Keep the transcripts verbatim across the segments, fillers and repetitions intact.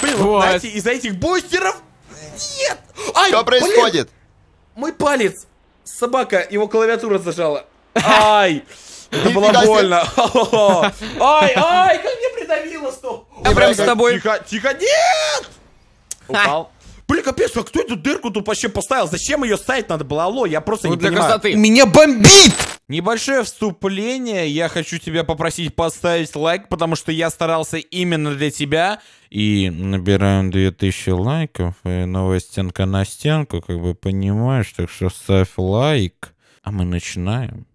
Блин, вот, знаете, из-за этих бустеров... Нет! Ай, что происходит? Блин, мой палец. Собака, его клавиатура зажала. Ай! Это было больно. Ай, ай, как мне придавило, стоп. Я прям с тобой. Тихо, тихо, нет! Упал. Блин, капец, а кто эту дырку тут вообще поставил? Зачем ее ставить надо было? Алло, я просто не понимаю. Меня бомбит! Небольшое вступление. Я хочу тебя попросить поставить лайк, потому что я старался именно для тебя. И набираем две тысячи лайков. И новая стенка на стенку, как бы понимаешь. Так что ставь лайк. А мы начинаем.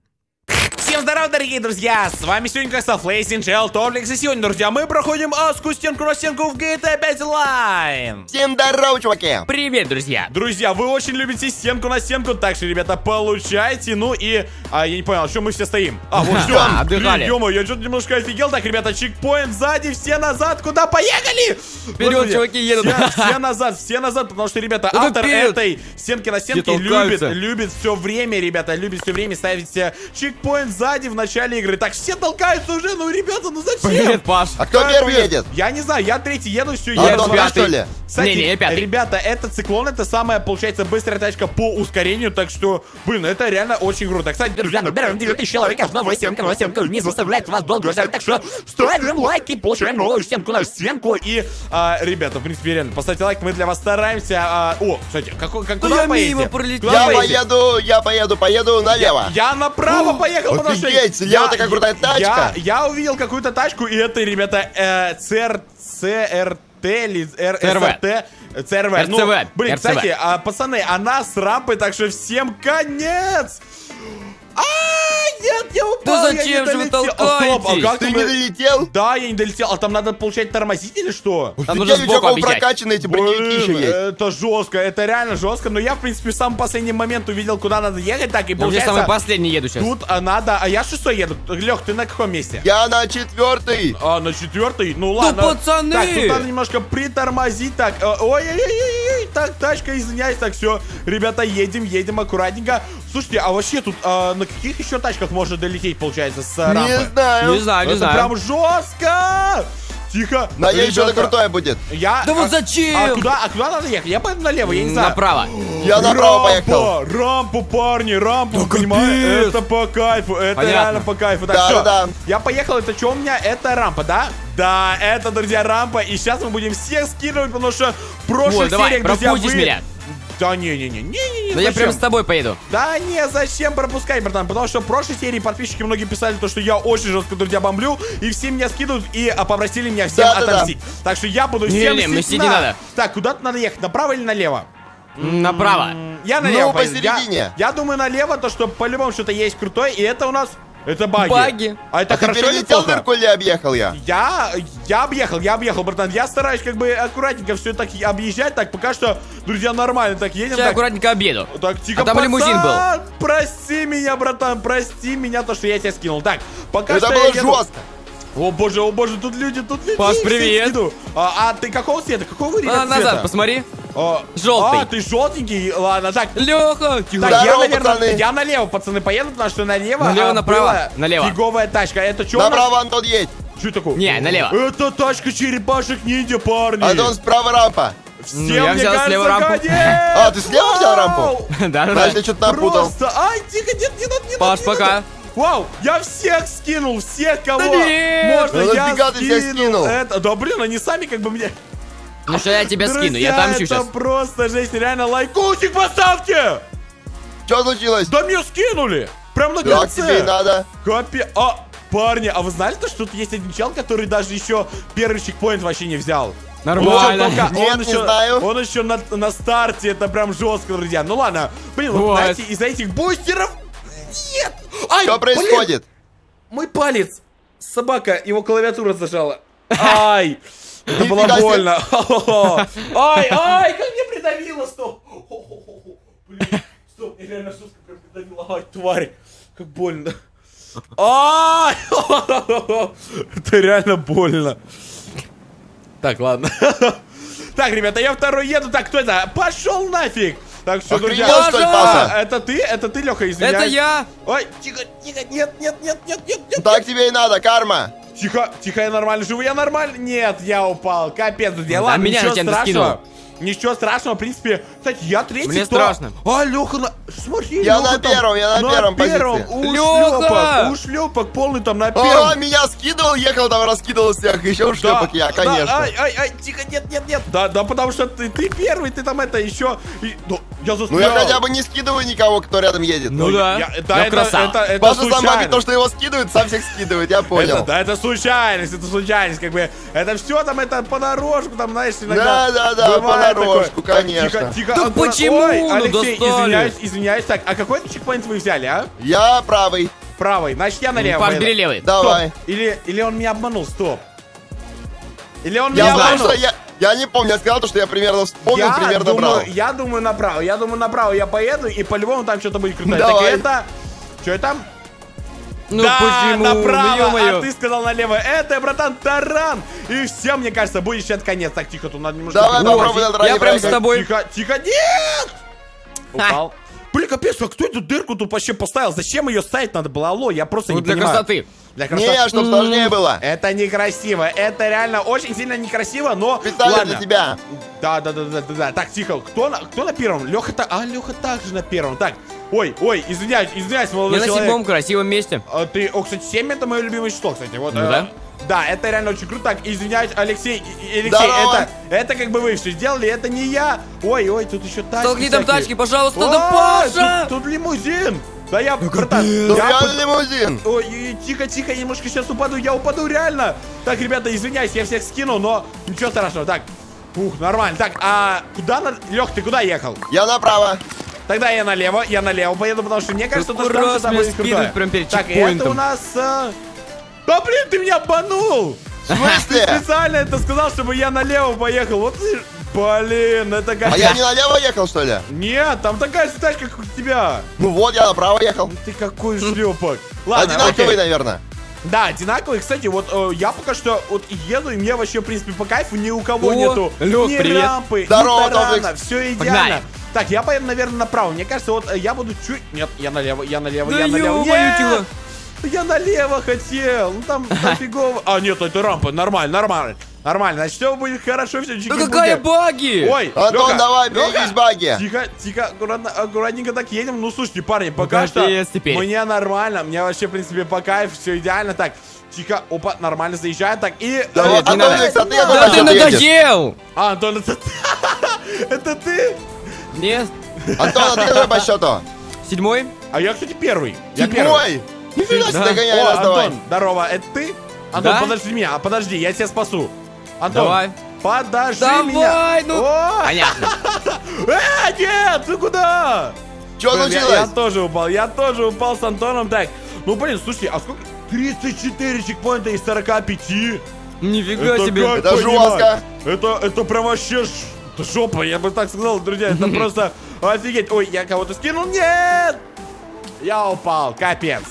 Всем здорова, дорогие друзья! С вами сегодня, как всегда, Флейзин, Джел, Тофлик. И сегодня, друзья, мы проходим Аску стенку на стенку в джи ти эй пять Online. Всем здорово, чуваки! Привет, друзья! Друзья, вы очень любите стенку на стенку, так что, ребята, получайте. Ну и... А, я не понял, что мы все стоим? А, вот ждем. Да, отдыхали. Ё-моё, я что-то немножко офигел. Так, ребята, чекпоинт сзади, все назад. Куда поехали? Вперед, чуваки, едут. Все, все назад, все назад, потому что, ребята, это автор вперед. Этой стенки на стенке любит, любит все время, ребята, любит все время ставить чекпоинт сзади в начале игры. Так, все толкаются уже, ну, ребята, ну зачем? Привет, Паш. А кто как первый едет? Я не знаю, я третий еду, все, а я еду. Пятый. Пятый. Кстати, не, не, пятый. Ребята, это циклон, это самая, получается, быстрая тачка по ускорению, так что, блин, это реально очень круто. Кстати, друзья, набираем девять тысяч человек, новая стенка, новая стенка, не заставляет вас долго ждать, так что ставим лайки, получаем новую стенку, нашу стенку. И, а, ребята, в принципе, реально, поставьте лайк, мы для вас стараемся. А, о, кстати, как, как, куда поедете? Я поеду, я поеду, поеду налево. Я, я направо поехал, потому что... Я, такая крутая тачка. Я, я увидел какую-то тачку, и это, ребята, э, ЦР... ЦР... ЦРВ. ЦРВ. Ну, блин, кстати, а, пацаны, она с рампой, так что всем конец. А, нет, я упал, да зачем я не же долетел. Вы толкаетесь? О, стоп, а как ты, ты не долетел? Да, я не долетел. А там надо, получать тормозить или что? Там нужно сбоку объезжать. Эти блин, это жестко, это реально жестко. Но я, в принципе, в самый последний момент увидел, куда надо ехать. Так, и получается... Я самый последний еду сейчас. Тут надо... А я шестой еду. Лех, ты на каком месте? Я на четвертый. А, на четвертый? Ну ладно. Ну, пацаны! Так, тут надо немножко притормозить. Так, ой-ой-ой-ой-ой. Так, тачка, извиняюсь. Так, все. Ребята, едем, едем аккуратненько. Слушайте, а вообще тут... На каких еще тачках можно долететь, получается, с рампы? Не знаю. Не знаю, не знаю. Это прям жестко. Тихо. Надеюсь, что-то крутое будет. Я... Да вот зачем? А куда, а куда надо ехать? Я поеду налево, я не знаю. Направо. Я направо поехал. Рампу, парни, рампу, понимаешь? Это по кайфу, это реально по кайфу. Да, да. Я поехал, это что у меня? Это рампа, да? Да, это, друзья, рампа. И сейчас мы будем всех скидывать, потому что в прошлых сериях, друзья, вы... Да не-не-не, не-не-не. Да я прям с тобой поеду. Да не, зачем пропускать, братан? Потому что в прошлой серии подписчики многие писали, то, что я очень жестко, друзья, бомблю, и все меня скидывают, и попросили меня всем да, отомстить. Да, да. Так что я буду всем не, не, мстить, не надо. Так, куда-то надо ехать, направо или налево? Направо. Я налево ну, посередине. Я, я думаю налево, то что по-любому что-то есть крутое, и это у нас... Это баги. баги. А это а хорошо. Ты перелетел дырку или объехал я? Я, я объехал, я объехал, братан. Я стараюсь как бы аккуратненько все так объезжать. Так, пока что, друзья, нормально так едем. Я так аккуратненько объеду. Так, тихо, а там лимузин был. Прости меня, братан, прости меня, то, что я тебя скинул. Так, пока это что было я еду... жестко. О боже, о боже, тут люди, тут люди. Паш, привет. А, а ты какого цвета? Какого ребята а, назад, цвета? Посмотри. О, желтый. А, ты желтенький. Ладно, так. Леха, тихо. Так, здорово, я, наверное, пацаны. Я налево, пацаны, поеду, потому что налево. Налево, а, направо. Налево. Фиговая тачка. Это что? Направо, Антон, едь. Что такое? Не, налево. Это тачка черепашек ниндзя, парни. Антон, справа рампа. Всем, ну, я взял слева рампу. А, ты слева взял рампу? Да, да. Я что-то напутал. Просто, ай, тихо, нет, не надо, не надо. Паш, пока. Вау, я всех скинул, всех кого да можно, ну, я скинул, скинул. Это... Да блин, они сами как бы меня... Ну что я тебя друзья, скину, я там сейчас. Друзья, это просто жесть, реально лайкусик поставьте! Что случилось? Да мне скинули, прям на конце. Так тебе и надо. Капи... А, парни, а вы знали, что тут есть один чел, который даже еще первый чекпоинт вообще не взял? Нормально. Он, только, нет, он, еще, не знаю. Он еще на, на старте, это прям жестко, друзья. Ну ладно, блин, вот. Знаете, из-за этих бустеров... Нет! Ай, что происходит? Блин, мой палец. Собака, его клавиатура зажала. Ай! Это было больно. Ай, ай, как мне придавило, стоп. Блин, стоп, я реально жестко прям придавило. Ай, тварь, как больно. Ай! Это реально больно. Так, ладно. Так, ребята, я второй еду. Так, кто это? Пошел нафиг! Так что, друзья, это ты, это ты, Леха, извиняюсь. Это я. Ой, тихо, тихо, нет, нет, нет, нет, нет, нет. Так тебе и надо, карма. Тихо, тихо, я нормально живу, я нормально. Нет, я упал, капец, я ладно, ничего страшного. Ничего страшного, в принципе. Кстати, я третий. Мне кто? страшно. А, Леха, на... смотри, я Леха на там... первом, я на, на первом позиции. Ушлепок, ушлепок полный там на первом. А, меня скидывал, ехал там, раскидывал всех, еще ушлепок да, я, конечно. Да, ай, ай, ай, тихо, нет, нет, нет. Да, да, потому что ты, ты первый, ты там это еще. И... Я застрял. Ну я хотя бы не скидываю никого, кто рядом едет. Ну, ну да. Я, это, я это, это, это Паша сам говорит, то, что его скидывают, сам всех скидывает, я понял. Это, да, это случайность, это случайность, как бы. Это все там, это понарошку, там, знаешь, иногда. Да, да, да, понарошку, конечно. Тихо, тихо. Да аккуратно. Почему? Ой, ну, Алексей, достали. Извиняюсь, извиняюсь. Так, а какой чекпоинт вы взяли, а? Я правый. Правый, значит я налево. Паш, бери левый. Давай. Или, или он меня обманул, стоп. Или он я меня знаю, обманул. Что я... Я не помню, я сказал то, что я примерно вспомнил, я примерно думаю, брал. Я думаю направо, я думаю направо я поеду, и по-любому там что-то будет крутое. Так это... Что это? Ну да, почему? направо, ну, а ты сказал налево. Это, братан, таран. И все, мне кажется, будет сейчас конец. Так, тихо, тут надо немножко... Давай, попробуй, я, я прям с тобой. Тихо, тихо, нет! Упал. Блин, капец, а кто эту дырку тут вообще поставил? Зачем ее ставить надо было? Алло, я просто вот не для понимаю. Красоты. Для красоты. Не, чтобы сложнее было. Это некрасиво. Это реально очень сильно некрасиво, но... Специально для тебя. Да, да, да, да, да, да. Так, тихо. Кто на, кто на первом? Леха, та... а, Леха также на первом. Так. Ой, ой, извиняюсь, извиняюсь, молодой человек. Я на седьмом красивом месте. А, ты... О, кстати, семь это мое любимое число, кстати. Вот, ну, э... да? Да, это реально очень круто. Так, извиняюсь, Алексей, Алексей, это, это как бы вы все сделали, это не я. Ой, ой, тут еще тачки. Толкни там тачки, пожалуйста, да, Паша! Тут, тут лимузин. Да я, братан, я под... лимузин. Ой, тихо, тихо, немножко сейчас упаду, я упаду реально. Так, ребята, извиняюсь, я всех скину, но ничего страшного. Так, ух, нормально. Так, а куда, на... Лех, ты куда ехал? Я направо. Тогда я налево, я налево поеду, потому что мне кажется, тут раз там будет крутое. Так, это у нас... А... Да блин, ты меня обманул! В смысле? Ты специально это сказал, чтобы я налево поехал. Вот ты... Блин, это как... А я не налево ехал, что ли? Нет, там такая же тачка, как у тебя. Ну вот, я направо ехал. Ну, ты какой шлепок. Ладно, одинаковый, наверное. Да, одинаковый. Кстати, вот э, я пока что вот еду, и мне вообще, в принципе, по кайфу ни у кого О, нету. Лёх, ни привет. рампы, Здорово, ни тарана, Тофлик. Все идеально. Погнали. Так, я поеду, наверное, направо. Мне кажется, вот я буду чуть... Нет, я налево, я налево, да я налево. Нет! Я налево хотел, ну там, там фигово. А, нет, это рампа, нормально, нормально. Нормально, значит, все будет хорошо, все чики-пуки. Да какая баги! Ой, Антон, давай, берегись баги. Тихо, тихо, аккуратно, аккуратненько так едем. Ну, слушайте, парни, пока что мне нормально, мне вообще, в принципе, по кайфу, все идеально. Так, тихо, опа, нормально заезжает, так, и... Да ты надоел! А, Антон, это ты? Это ты? Нет. Антон, а ты какой по счету? Седьмой. А я, кстати, первый. Седьмой? Не фига себе, догоняй нас, давай. Антон, здорово, это ты? Антон, да? подожди меня, подожди, я тебя спасу. Антон, давай. подожди давай, меня. Давай, ну. О! Понятно. Э, нет, ты куда? Что случилось? Я, я тоже упал, я тоже упал с Антоном. Так, ну блин, слушайте, а сколько? тридцать четыре чекпоинта из сорока пяти. Нифига себе. Это жестко. Это, это прям вообще ж... Это жопа, я бы так сказал, друзья, это просто офигеть. Ой, я кого-то скинул, нет. Я упал, капец.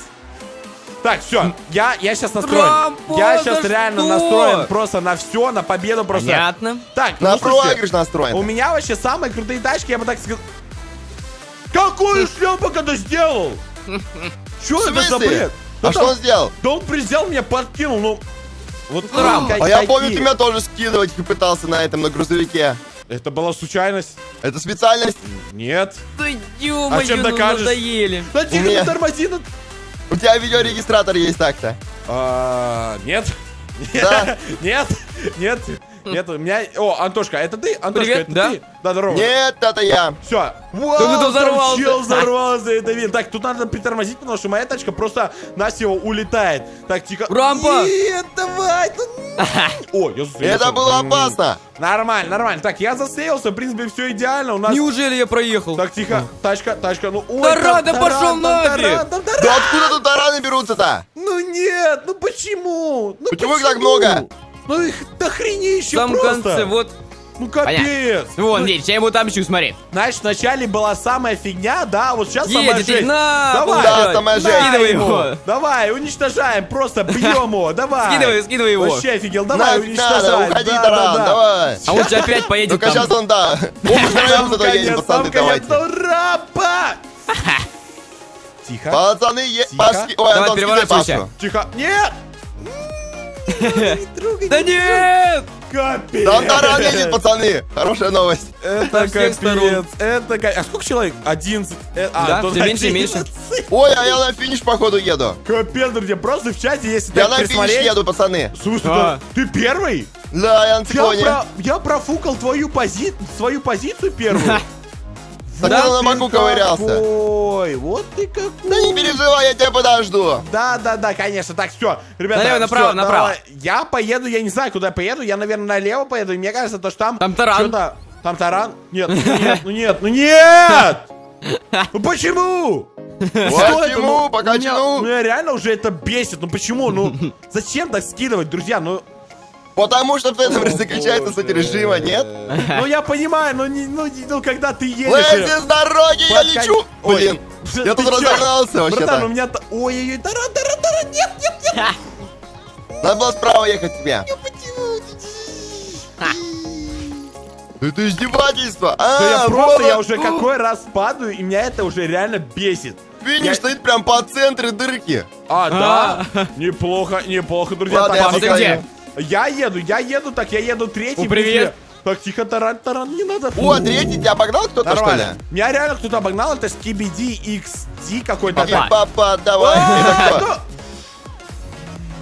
Так, все, я, я сейчас настроен. Рампа, я сейчас реально что? настроен просто на все, на победу просто. Понятно. Так, на ну, проигрыш настроен. У меня вообще самые крутые тачки, я бы так сказал. Какую шлепок это сделал? Че это за бред? А да что там, он сделал? Да он взял меня, подкинул, ну... Вот рамка. А я помню, ты меня тоже скидывать и пытался на этом, на грузовике. Это была случайность. Это специальность? Нет. Да ё-моё, а чем докажешь? Надоели. Да тихо, не тормози, ну... У тебя видеорегистратор есть так-то? А, нет. Да. Нет. Нет. Нет. У меня... О, Антошка, это ты? Антошка, Привет, это да? ты? Да, здорово. Нет, это я. Все. Вау, да взорвался. Чел взорвался, это видно. Так, тут надо притормозить, потому что моя тачка просто Настева улетает. Так, тихо. Рампа. Нет, давай. О, я застрелился. Это было опасно. Нормально, нормально. Так, я застрелился, в принципе, все идеально. У нас... Неужели я проехал? Так, тихо. Тачка, тачка, ну... Таран, да пошел нафиг. Да откуда тут тараны берутся-то? Ну нет, ну почему? Почему их так много? Ну их дохренище просто. В самом конце, вот... Ну капец! Вон, видишь, я ему тамчу, смотри. Знаешь, вначале была самая фигня, да, вот сейчас самая жизнь. Давай, да, самая жизнь. Скидывай его. Давай, уничтожаем, просто бьем его, давай. Скидывай, скидывай его. Вообще офигел, давай, уничтожаем. Уходи, таран, давай. А он сейчас опять поедет там. Ну-ка, сейчас он, да. Самка, я дурапа! Тихо. Пацаны, е... Пашки... Ой, Антон, скидай Пашку. Тихо. Нет! Не трогай, да нет! Капец! Да таранили, пацаны! Хорошая новость. Это капец. Это... А сколько человек? одиннадцать. Да, все меньше и меньше. Ой, а я на финиш, походу, еду. Капец, друзья, просто в чате, если так присмотреть... Я на финиш еду, пацаны. Слушай, ты первый? Да, я на циклоне. Я профукал твою позицию первую. Так да, на могу ковырялся. Ой, вот ты какой. Да не переживай, я тебя подожду. Да, да, да, конечно. Так, все, ребята. Налево, направо, все, направо. Я поеду, я не знаю, куда я поеду. Я, наверное, налево поеду. И мне кажется, то, что там... Там таран. Там таран? Нет, ну нет, ну нет, ну нет! Почему? Почему? Пока тяну. Меня реально уже это бесит. Ну почему? Ну зачем так скидывать, друзья? Ну... Потому что в этом заключается суть режима, нет? Ну я понимаю, но не, ну, ну когда ты едешь... Флейзин, с дороги, я лечу! Блин, я тут разогнался вообще-то. Братан, у меня-то... Ой-ой-ой, таран, таран, таран, нет, нет, нет! Надо было справа ехать тебя. Это издевательство! Да я просто, я уже какой раз падаю, и меня это уже реально бесит. Финиш стоит прям по центру дырки. А, да? Неплохо, неплохо, друзья. Ладно, я где? Я еду, я еду, так, я еду третий. О, привет. Так, тихо, таран, таран, не надо. О, третий, тебя обогнал кто-то, что ли? Меня реально кто-то обогнал, это скибиди икс ди какой-то. Папа, давай.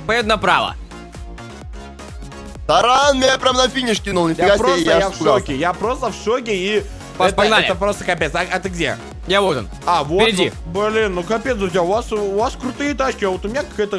Поеду направо. Таран меня прям на финиш кинул, нифига себе, я в шоке, я просто в шоке и... Это просто капец, а ты где? Я вот он. А, вот. Впереди. Ну, блин, ну капец, друзья, у вас, у вас крутые тачки, а вот у меня какая-то...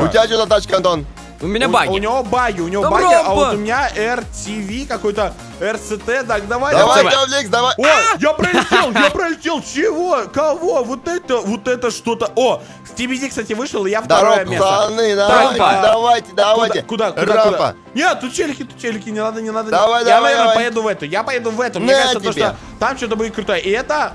У тебя что за тачка, Антон? У меня баги. У, у него баги, у него да баги, а вот у меня эр ти ви какой-то, эр си ти, так, давай. Давай, Тофлик, давай. О, я пролетел, я пролетел, чего, кого, вот это, вот это что-то. О, Стивизи, кстати, вышел, и я второе место. Пацаны, давайте, давайте, давайте. Куда, куда, куда? Нет, тут челики, тут челики, не надо, не надо. Давай, давай. Я, наверное, поеду в эту, я поеду в эту, мне кажется, что там что-то будет крутое. И это,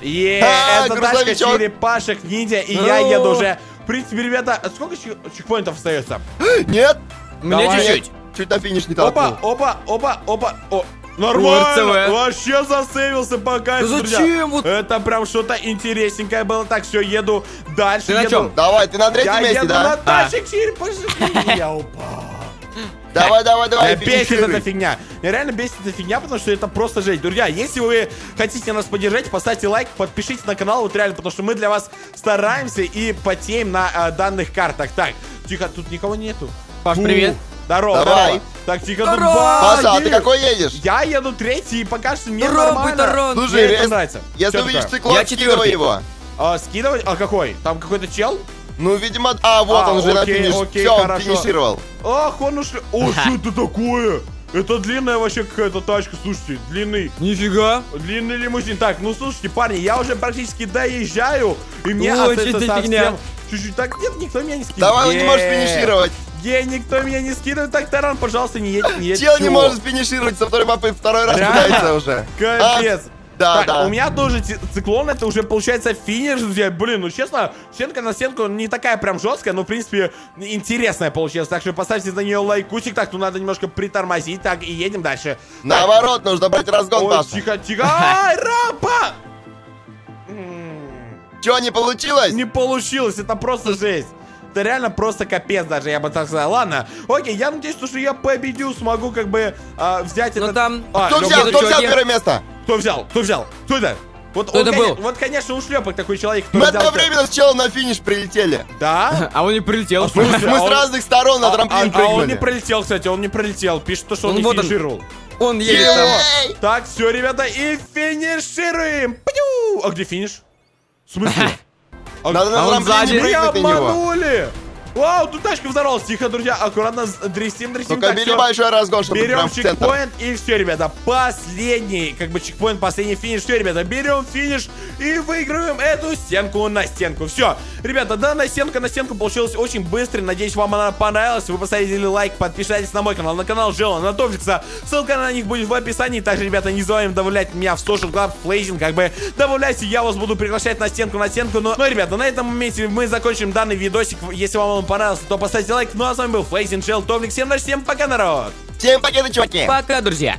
это тачка черепашек ниндзя, и я еду уже. В принципе, ребята, сколько чекпоинтов остается? Нет! Мне чуть-чуть. Чуть на финиш не толкнул. Опа, опа, опа, опа. О, нормально! Вообще засейвился пока. Зачем? Это прям что-то интересненькое было. Так, все, еду дальше. Ты на чем? Давай, ты на третьем месте, да? Я еду на тачек, черепашек. Я упал. Давай, давай, давай. Бесит эта фигня. Меня реально бесит эта фигня, потому что это просто жесть. Друзья, если вы хотите нас поддержать, поставьте лайк, подпишитесь на канал, вот реально, потому что мы для вас стараемся и потеем на а, данных картах. Так, тихо, тут никого нету. Паш, Фу. Привет. Здорово, давай. Так, тихо, тут Паша, а ты какой едешь? Я еду третий, и пока что мне нормально. Слушай, мне это нравится. Если увидишь циклон, скидывай его. А, скидывать? А какой? Там какой-то чел? Ну, видимо... А, вот а, он же на финиш. Все, он финишировал. Ах, он уж... О, что это такое? Это длинная вообще какая-то тачка, слушайте. Длинный. Нифига. Длинный лимузин. Так, ну, слушайте, парни, я уже практически доезжаю. И мне остается совсем... Чуть-чуть. Так, нет, никто меня не скидывает. Давай, он не может финишировать. Ей, никто меня не скидывает. Так, таран, пожалуйста, не едь, не едь. Чел не может финишировать со второй мапы, второй раз пытается уже. Капец. Да, так, да. У меня тоже циклон, это уже получается финиш, друзья. Блин, ну честно, стенка на стенку не такая прям жесткая, но в принципе интересная получилась. Так что поставьте на нее лайкусик. Так, ну надо немножко притормозить. Так, и едем дальше. Наоборот, нужно брать разгон. Ой, тихо, тихо. Ай, рапа! Че, не получилось? Не получилось, это просто жесть. Это реально просто капец даже, я бы так сказал. Ладно, окей, я надеюсь, что я победил, смогу как бы а, взять это... Там... А, кто взял, кто взял первое место? Кто взял, кто взял, кто это? Вот, кто он, это был? Вот, конечно, ушлепок такой человек, кто мы взял... Мы одновременно с челом на финиш прилетели. Да? А он не прилетел. А, слушай, мы а с он... разных сторон на трамплин а, прыгнули. А он не прилетел, кстати, он не прилетел. Пишет, что он, он не вот финишировал. Он, он едет. Е так, все, ребята, и финишируем. Пью! А где финиш? В смысле? А, надо на трамплине прыгнуть на него. Обманули! Вау, тут тачка взорвалась. Тихо, друзья, аккуратно дрифтим, дрифтим. Только бери большой разгон, чтобы прям в центр. Берем чекпоинт и все, ребята, последний, как бы чекпоинт, последний финиш. Все, ребята, берем финиш и выигрываем эту стенку на стенку. Все, ребята, данная стенка на стенку получилась очень быстро. Надеюсь, вам она понравилась. Вы поставили лайк, подписались на мой канал, на канал Джела, на Тофликса. Ссылка на них будет в описании. Также, ребята, не забываем добавлять меня в Social Club, Flazin, как бы добавляйте, я вас буду приглашать на стенку на стенку. Но, ну, ребята, на этом моменте мы закончим данный видосик. Если вам понравился, то поставьте лайк. Ну а с вами был Флейзин, Джел, Тофлик. Всем наш, всем пока, народ! Всем пока, чуваки! Пока, друзья!